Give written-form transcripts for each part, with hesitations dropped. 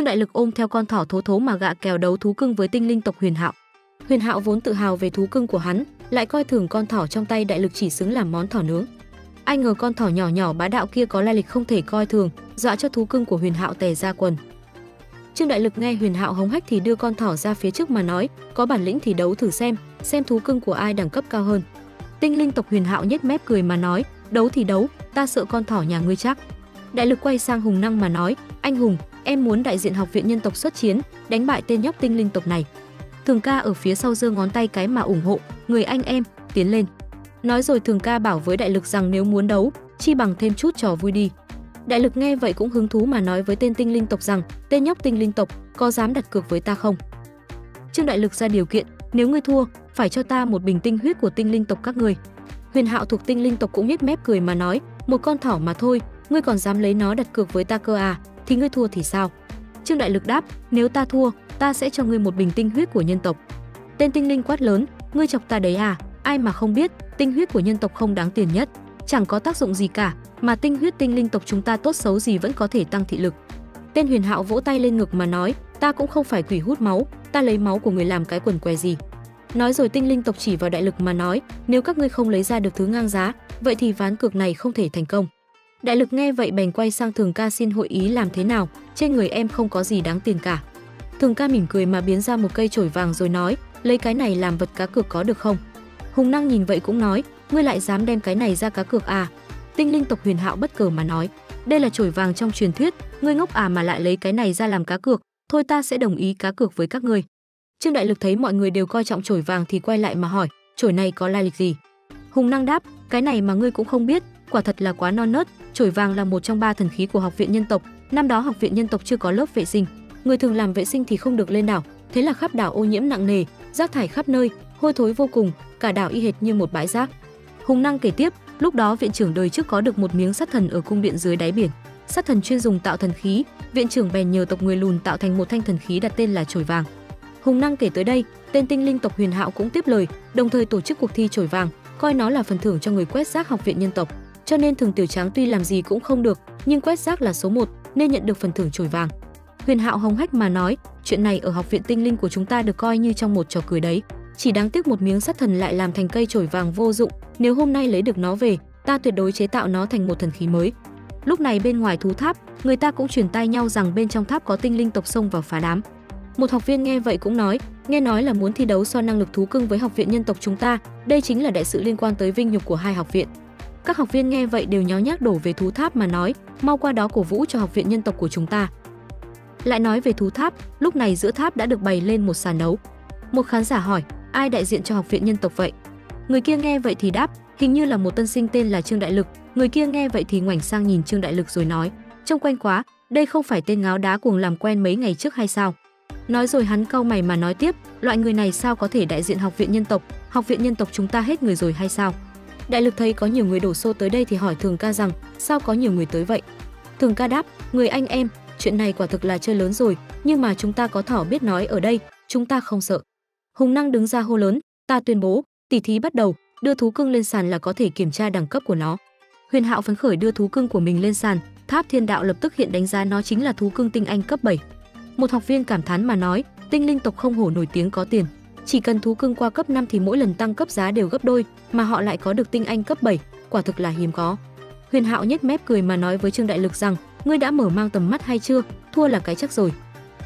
Trương Đại Lực ôm theo con thỏ thố thố mà gạ kèo đấu thú cưng với tinh linh tộc Huyền Hạo. Huyền Hạo vốn tự hào về thú cưng của hắn, lại coi thường con thỏ trong tay Đại Lực chỉ xứng làm món thỏ nướng. Ai ngờ con thỏ nhỏ nhỏ bá đạo kia có lai lịch không thể coi thường, dọa cho thú cưng của Huyền Hạo tè ra quần. Trương Đại Lực nghe Huyền Hạo hống hách thì đưa con thỏ ra phía trước mà nói, có bản lĩnh thì đấu thử xem thú cưng của ai đẳng cấp cao hơn. Tinh linh tộc Huyền Hạo nhếch mép cười mà nói, đấu thì đấu, ta sợ con thỏ nhà ngươi chắc. Đại Lực quay sang Hùng Năng mà nói, anh Hùng, em muốn đại diện học viện nhân tộc xuất chiến, đánh bại tên nhóc tinh linh tộc này. Thường Ca ở phía sau giơ ngón tay cái mà ủng hộ, người anh em, tiến lên. Nói rồi Thường Ca bảo với Đại Lực rằng nếu muốn đấu, chi bằng thêm chút trò vui đi. Đại Lực nghe vậy cũng hứng thú mà nói với tên tinh linh tộc rằng, tên nhóc tinh linh tộc, có dám đặt cược với ta không? Trương Đại Lực ra điều kiện, nếu ngươi thua, phải cho ta một bình tinh huyết của tinh linh tộc các ngươi. Huyền Hạo thuộc tinh linh tộc cũng nhếch mép cười mà nói, một con thỏ mà thôi, ngươi còn dám lấy nó đặt cược với ta cơ à? Thì ngươi thua thì sao? Trương Đại Lực đáp, nếu ta thua, ta sẽ cho ngươi một bình tinh huyết của nhân tộc. Tên tinh linh quát lớn, ngươi chọc ta đấy à? Ai mà không biết, tinh huyết của nhân tộc không đáng tiền nhất, chẳng có tác dụng gì cả, mà tinh huyết tinh linh tộc chúng ta tốt xấu gì vẫn có thể tăng thị lực. Tên Huyền Hạo vỗ tay lên ngực mà nói, ta cũng không phải quỷ hút máu, ta lấy máu của người làm cái quần què gì. Nói rồi tinh linh tộc chỉ vào Đại Lực mà nói, nếu các ngươi không lấy ra được thứ ngang giá, vậy thì ván cược này không thể thành công. Đại Lực nghe vậy bèn quay sang Thường Ca xin hội ý làm thế nào, trên người em không có gì đáng tiền cả. Thường Ca mỉm cười mà biến ra một cây chổi vàng rồi nói, lấy cái này làm vật cá cược có được không? Hùng Năng nhìn vậy cũng nói, ngươi lại dám đem cái này ra cá cược à? Tinh linh tộc Huyền Hạo bất ngờ mà nói, đây là chổi vàng trong truyền thuyết, ngươi ngốc à mà lại lấy cái này ra làm cá cược, thôi ta sẽ đồng ý cá cược với các ngươi. Trương Đại Lực thấy mọi người đều coi trọng chổi vàng thì quay lại mà hỏi, chổi này có lai lịch gì? Hùng Năng đáp, cái này mà ngươi cũng không biết, quả thật là quá non nớt. Chổi vàng là một trong 3 thần khí của học viện nhân tộc, năm đó học viện nhân tộc chưa có lớp vệ sinh, người thường làm vệ sinh thì không được lên đảo, thế là khắp đảo ô nhiễm nặng nề, rác thải khắp nơi, hôi thối vô cùng, cả đảo y hệt như một bãi rác. Hùng Năng kể tiếp, lúc đó viện trưởng đời trước có được một miếng sắt thần ở cung điện dưới đáy biển, sắt thần chuyên dùng tạo thần khí, viện trưởng bèn nhờ tộc người lùn tạo thành một thanh thần khí đặt tên là chổi vàng. Hùng Năng kể tới đây, tên tinh linh tộc Huyền Hạo cũng tiếp lời, đồng thời tổ chức cuộc thi chổi vàng, coi nó là phần thưởng cho người quét rác học viện nhân tộc. Cho nên Thường Tiểu Tráng tuy làm gì cũng không được, nhưng quét rác là số 1 nên nhận được phần thưởng chổi vàng. Huyền Hạo hồng hách mà nói, chuyện này ở học viện tinh linh của chúng ta được coi như trong một trò cười đấy. Chỉ đáng tiếc một miếng sắt thần lại làm thành cây chổi vàng vô dụng, nếu hôm nay lấy được nó về, ta tuyệt đối chế tạo nó thành một thần khí mới. Lúc này bên ngoài thú tháp, người ta cũng truyền tai nhau rằng bên trong tháp có tinh linh tộc xông vào phá đám. Một học viên nghe vậy cũng nói, nghe nói là muốn thi đấu so năng lực thú cưng với học viện nhân tộc chúng ta, đây chính là đại sự liên quan tới vinh nhục của hai học viện. Các học viên nghe vậy đều nháo nhác đổ về thú tháp mà nói, mau qua đó cổ vũ cho học viện nhân tộc của chúng ta. Lại nói về thú tháp, lúc này giữa tháp đã được bày lên một sàn đấu. Một khán giả hỏi, ai đại diện cho học viện nhân tộc vậy? Người kia nghe vậy thì đáp, hình như là một tân sinh tên là Trương Đại Lực. Người kia nghe vậy thì ngoảnh sang nhìn Trương Đại Lực rồi nói, trông quen quá, đây không phải tên ngáo đá cuồng làm quen mấy ngày trước hay sao? Nói rồi hắn cau mày mà nói tiếp, loại người này sao có thể đại diện học viện nhân tộc chúng ta hết người rồi hay sao? Đại Lực thấy có nhiều người đổ xô tới đây thì hỏi Thường Ca rằng, sao có nhiều người tới vậy? Thường Ca đáp, người anh em, chuyện này quả thực là chơi lớn rồi, nhưng mà chúng ta có thỏ biết nói ở đây, chúng ta không sợ. Hùng Năng đứng ra hô lớn, ta tuyên bố, tỷ thí bắt đầu, đưa thú cưng lên sàn là có thể kiểm tra đẳng cấp của nó. Huyền Hạo phấn khởi đưa thú cưng của mình lên sàn, tháp thiên đạo lập tức hiện đánh giá nó chính là thú cưng tinh anh cấp 7. Một học viên cảm thán mà nói, tinh linh tộc không hổ nổi tiếng có tiền. Chỉ cần thú cưng qua cấp 5 thì mỗi lần tăng cấp giá đều gấp đôi, mà họ lại có được tinh anh cấp 7, quả thực là hiếm có. Huyền Hạo nhếch mép cười mà nói với Trương Đại Lực rằng, ngươi đã mở mang tầm mắt hay chưa, thua là cái chắc rồi.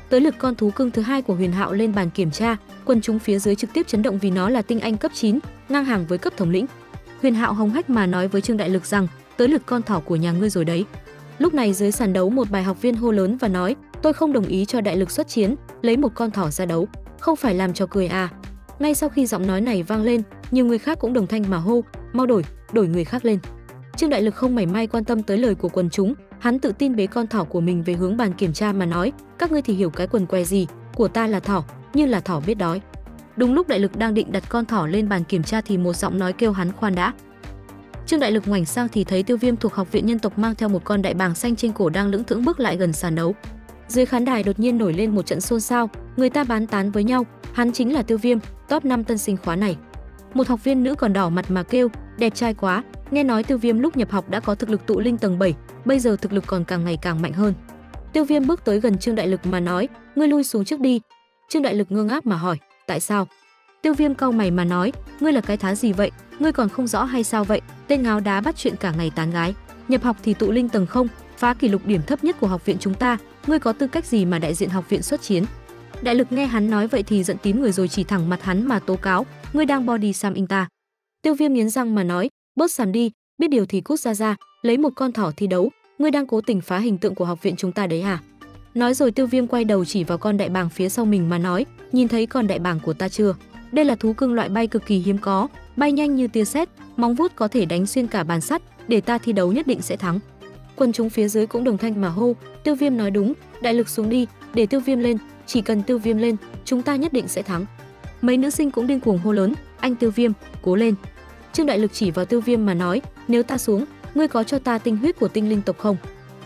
Tới lượt con thú cưng thứ hai của Huyền Hạo lên bàn kiểm tra, quần chúng phía dưới trực tiếp chấn động vì nó là tinh anh cấp 9, ngang hàng với cấp thống lĩnh. Huyền Hạo hồng hách mà nói với Trương Đại Lực rằng, tới lượt con thỏ của nhà ngươi rồi đấy. Lúc này dưới sàn đấu một bài học viên hô lớn và nói, tôi không đồng ý cho Đại Lực xuất chiến, lấy một con thỏ ra đấu, không phải làm trò cười à? Ngay sau khi giọng nói này vang lên, nhiều người khác cũng đồng thanh mà hô, mau đổi người khác lên. Trương Đại Lực không mảy may quan tâm tới lời của quần chúng, hắn tự tin bế con thỏ của mình về hướng bàn kiểm tra mà nói, các ngươi thì hiểu cái quần què gì, của ta là thỏ, như là thỏ biết đói. Đúng lúc Đại Lực đang định đặt con thỏ lên bàn kiểm tra thì một giọng nói kêu hắn khoan đã. Trương Đại Lực ngoảnh sang thì thấy Tiêu Viêm thuộc học viện nhân tộc mang theo một con đại bàng xanh trên cổ đang lững thững bước lại gần sàn đấu. Dưới khán đài đột nhiên nổi lên một trận xôn xao, người ta bán tán với nhau, hắn chính là Tiêu Viêm, top 5 tân sinh khóa này. Một học viên nữ còn đỏ mặt mà kêu, đẹp trai quá, nghe nói Tiêu Viêm lúc nhập học đã có thực lực tụ linh tầng 7, bây giờ thực lực còn càng ngày càng mạnh hơn. Tiêu Viêm bước tới gần Trương Đại Lực mà nói, ngươi lui xuống trước đi. Trương Đại Lực ngơ ngác mà hỏi, tại sao? Tiêu Viêm cau mày mà nói, ngươi là cái thá gì vậy, ngươi còn không rõ hay sao vậy? Tên ngáo đá bắt chuyện cả ngày tán gái, nhập học thì tụ linh tầng không, phá kỷ lục điểm thấp nhất của học viện chúng ta, ngươi có tư cách gì mà đại diện học viện xuất chiến? Đại Lực nghe hắn nói vậy thì giận tím người rồi, chỉ thẳng mặt hắn mà tố cáo, ngươi đang body sam in ta. Tiêu Viêm nghiến răng mà nói, bớt sàm đi, biết điều thì cút ra, lấy một con thỏ thi đấu, ngươi đang cố tình phá hình tượng của học viện chúng ta đấy hả? Nói rồi Tiêu Viêm quay đầu chỉ vào con đại bàng phía sau mình mà nói, nhìn thấy con đại bàng của ta chưa? Đây là thú cưng loại bay cực kỳ hiếm có, bay nhanh như tia sét, móng vuốt có thể đánh xuyên cả bàn sắt, để ta thi đấu nhất định sẽ thắng. Quần chúng phía dưới cũng đồng thanh mà hô, Tiêu Viêm nói đúng, Đại Lực xuống đi, để Tiêu Viêm lên, chỉ cần Tiêu Viêm lên, chúng ta nhất định sẽ thắng. Mấy nữ sinh cũng điên cuồng hô lớn, anh Tiêu Viêm, cố lên. Trương Đại Lực chỉ vào Tiêu Viêm mà nói, nếu ta xuống, ngươi có cho ta tinh huyết của tinh linh tộc không?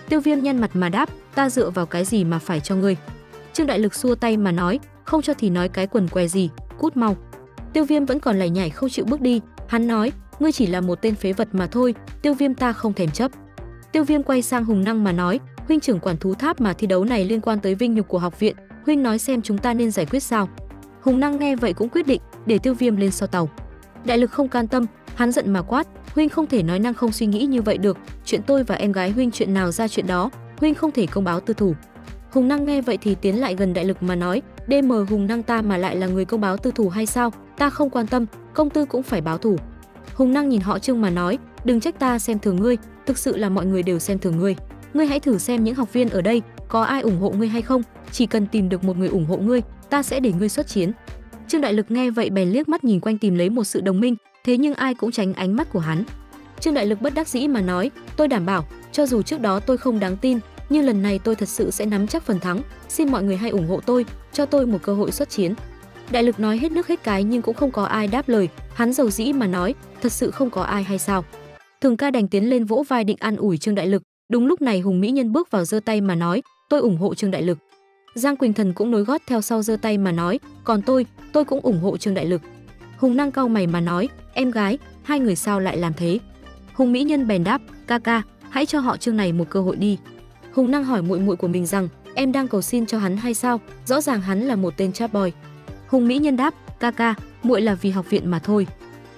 Tiêu Viêm nhăn mặt mà đáp, ta dựa vào cái gì mà phải cho ngươi? Trương Đại Lực xua tay mà nói, không cho thì nói cái quần què gì, cút mau. Tiêu Viêm vẫn còn lải nhải không chịu bước đi, hắn nói, ngươi chỉ là một tên phế vật mà thôi, Tiêu Viêm ta không thèm chấp. Tiêu Viêm quay sang Hùng Năng mà nói, huynh trưởng quản thú tháp mà thi đấu này liên quan tới vinh nhục của học viện, huynh nói xem chúng ta nên giải quyết sao? Hùng Năng nghe vậy cũng quyết định, để Tiêu Viêm lên so tàu. Đại Lực không can tâm, hắn giận mà quát, huynh không thể nói năng không suy nghĩ như vậy được, chuyện tôi và em gái huynh chuyện nào ra chuyện đó, huynh không thể công báo tư thủ. Hùng Năng nghe vậy thì tiến lại gần Đại Lực mà nói, DM Hùng Năng ta mà lại là người công báo tư thủ hay sao, ta không quan tâm, công tư cũng phải báo thủ. Hùng Năng nhìn họ Trương mà nói, đừng trách ta xem thường ngươi, thực sự là mọi người đều xem thường ngươi. Ngươi hãy thử xem những học viên ở đây, có ai ủng hộ ngươi hay không, chỉ cần tìm được một người ủng hộ ngươi, ta sẽ để ngươi xuất chiến. Trương Đại Lực nghe vậy bèn liếc mắt nhìn quanh tìm lấy một sự đồng minh, thế nhưng ai cũng tránh ánh mắt của hắn. Trương Đại Lực bất đắc dĩ mà nói, tôi đảm bảo, cho dù trước đó tôi không đáng tin, nhưng lần này tôi thật sự sẽ nắm chắc phần thắng, xin mọi người hãy ủng hộ tôi, cho tôi một cơ hội xuất chiến. Đại Lực nói hết nước hết cái nhưng cũng không có ai đáp lời, hắn dầu dĩ mà nói, thật sự không có ai hay sao? Thường Ca đành tiến lên vỗ vai định an ủi Trương Đại Lực, đúng lúc này Hùng Mỹ Nhân bước vào giơ tay mà nói, tôi ủng hộ Trương Đại Lực. Giang Quỳnh Thần cũng nối gót theo sau giơ tay mà nói, còn tôi cũng ủng hộ Trương Đại Lực. Hùng Năng cau mày mà nói, em gái, hai người sao lại làm thế? Hùng Mỹ Nhân bèn đáp, ca ca, hãy cho họ Trương này một cơ hội đi. Hùng Năng hỏi muội muội của mình rằng, em đang cầu xin cho hắn hay sao? Rõ ràng hắn là một tên chap boy. Hùng Mỹ Nhân đáp, ca ca, muội là vì học viện mà thôi.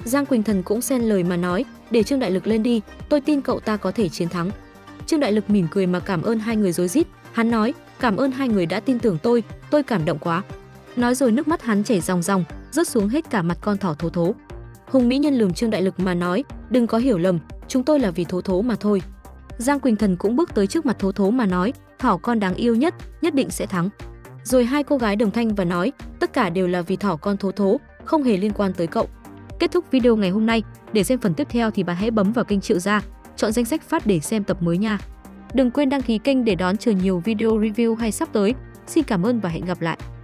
Giang Quỳnh Thần cũng xen lời mà nói, để Trương Đại Lực lên đi, tôi tin cậu ta có thể chiến thắng. Trương Đại Lực mỉm cười mà cảm ơn hai người rối rít, hắn nói, cảm ơn hai người đã tin tưởng tôi cảm động quá. Nói rồi nước mắt hắn chảy ròng ròng, rớt xuống hết cả mặt con thỏ Thố Thố. Hùng Mỹ Nhân lườm Trương Đại Lực mà nói, đừng có hiểu lầm, chúng tôi là vì Thố Thố mà thôi. Giang Quỳnh Thần cũng bước tới trước mặt Thố Thố mà nói, thỏ con đáng yêu nhất, nhất định sẽ thắng. Rồi hai cô gái đồng thanh và nói, tất cả đều là vì thỏ con Thố Thố, không hề liên quan tới cậu. Kết thúc video ngày hôm nay, để xem phần tiếp theo thì bạn hãy bấm vào kênh Triệu Gia, chọn danh sách phát để xem tập mới nha. Đừng quên đăng ký kênh để đón chờ nhiều video review hay sắp tới. Xin cảm ơn và hẹn gặp lại.